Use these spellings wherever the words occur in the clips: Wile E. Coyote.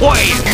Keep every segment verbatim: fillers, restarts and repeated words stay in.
Wile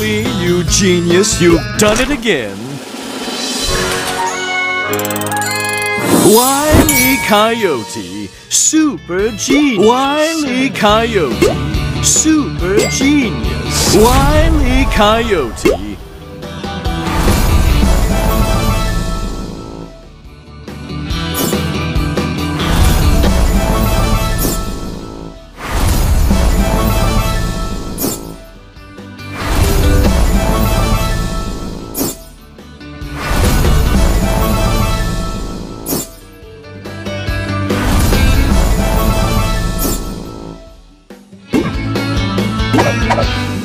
E., you genius, you've done it again. Wile E. Coyote, super genius. Wile E. Coyote, super genius. Wile E. Coyote. What?